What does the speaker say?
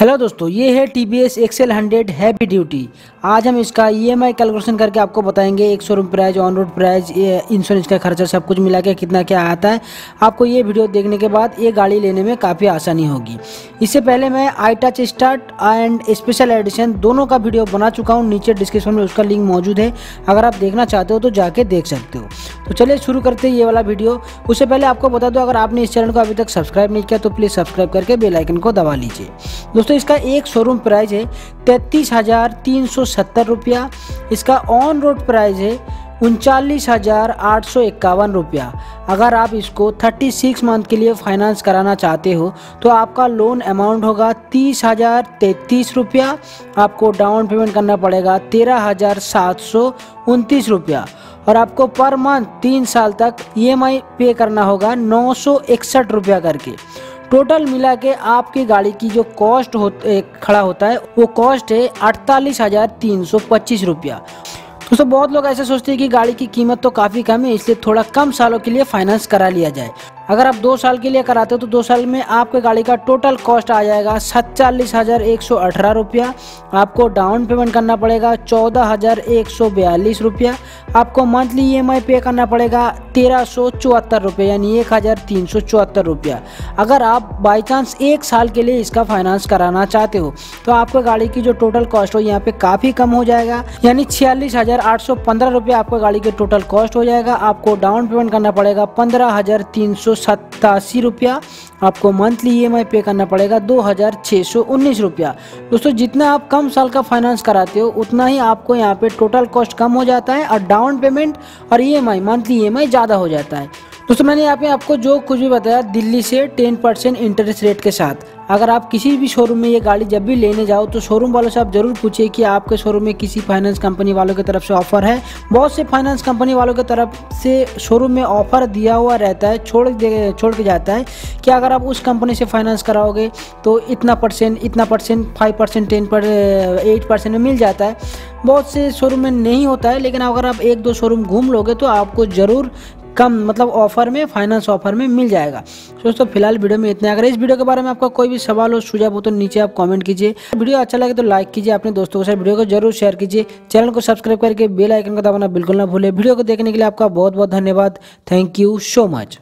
Hello दोस्तों, ये है TBS XL 100 हैवी ड्यूटी। आज हम इसका EMI कैलकुलेशन करके आपको बताएंगे। एक showroom price, on road price, insurance का खर्चा, सब कुछ मिला के कितना क्या आता है। आपको ये वीडियो देखने के बाद ये गाड़ी लेने में काफ़ी आसानी होगी। इससे पहले मैं iTouch start and special edition दोनों का वीडियो बना चुका हूँ। नीचे डिस्क्रिप्शन में उसका लिंक मौजूद है, अगर आप देखना चाहते हो तो जाके देख सकते हो। तो चलिए शुरू करते हैं ये वाला वीडियो। उससे पहले आपको बता दो, अगर आपने इस चैनल को अभी तक सब्सक्राइब नहीं किया तो प्लीज़ सब्सक्राइब करके बेल आइकन को दबा लीजिए। दोस्तों, इसका एक शोरूम प्राइस है 33,370 रुपया। इसका ऑन रोड प्राइस है 39,851 रुपया। अगर आप इसको 36 मंथ के लिए फाइनेंस कराना चाहते हो तो आपका लोन अमाउंट होगा 30,033 रुपया। आपको डाउन पेमेंट करना पड़ेगा 13,729 रुपया और आपको पर मंथ 3 साल तक EMI पे करना होगा 961 रुपया करके। टोटल मिला के आपकी गाड़ी की जो कॉस्ट खड़ा होता है वो कॉस्ट है 48,325 रुपया। दोस्तों, बहुत लोग ऐसे सोचते हैं कि गाड़ी की कीमत तो काफ़ी कम है, इसलिए थोड़ा कम सालों के लिए फाइनेंस करा लिया जाए। अगर आप 2 साल के लिए कराते हो तो 2 साल में आपके गाड़ी का टोटल कॉस्ट आ जाएगा 47,118 रुपया। आपको डाउन पेमेंट करना पड़ेगा 14,142 रुपया। आपको मंथली EMI पे करना पड़ेगा 1,374 रुपया, यानी 1,374 रुपया। अगर आप बाई चांस 1 साल के लिए इसका फाइनेंस कराना चाहते हो तो आपको गाड़ी की जो टोटल कॉस्ट हो यहाँ पे काफ़ी कम हो जाएगा, यानी 46,815 रुपया आपको गाड़ी के टोटल कॉस्ट हो जाएगा। आपको डाउन पेमेंट करना पड़ेगा 15,387 रुपया। आपको मंथली EMI पे करना पड़ेगा 2,619 रुपया। दोस्तों, जितना आप कम साल का फाइनेंस कराते हो उतना ही आपको यहाँ पे टोटल कॉस्ट कम हो जाता है और डाउन पेमेंट और मंथली EMI ज़्यादा हो जाता है। दोस्तों, मैंने यहाँ पे आपको जो कुछ भी बताया दिल्ली से 10% इंटरेस्ट रेट के साथ। अगर आप किसी भी शोरूम में ये गाड़ी जब भी लेने जाओ तो शोरूम वालों से आप ज़रूर पूछिए कि आपके शोरूम में किसी फाइनेंस कंपनी वालों की तरफ से ऑफ़र है। बहुत से फाइनेंस कंपनी वालों की तरफ से शोरूम में ऑफ़र दिया हुआ रहता है, छोड़ के जाता है कि अगर आप उस कंपनी से फाइनेंस कराओगे तो इतना परसेंट 5%, 10%, 8% में मिल जाता है। बहुत से शोरूम में नहीं होता है, लेकिन अगर आप 1-2 शोरूम घूम लोगे तो आपको ज़रूर कम ऑफ़र में, फाइनेंस ऑफ़र में मिल जाएगा। दोस्तों, फिलहाल वीडियो में इतना। अगर इस वीडियो के बारे में आपका कोई भी सवाल हो, सुझाव हो तो नीचे आप कमेंट कीजिए। वीडियो अच्छा लगे तो लाइक कीजिए, अपने दोस्तों के साथ वीडियो को जरूर शेयर कीजिए। चैनल को सब्सक्राइब करके बेल आइकन को दबाना बिल्कुल ना भूलें। वीडियो को देखने के लिए आपका बहुत बहुत धन्यवाद। Thank you so much.